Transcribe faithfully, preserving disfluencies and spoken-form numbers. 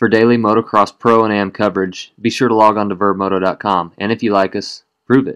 For daily motocross pro and am coverage, be sure to log on to verb moto dot com, and if you like us, prove it.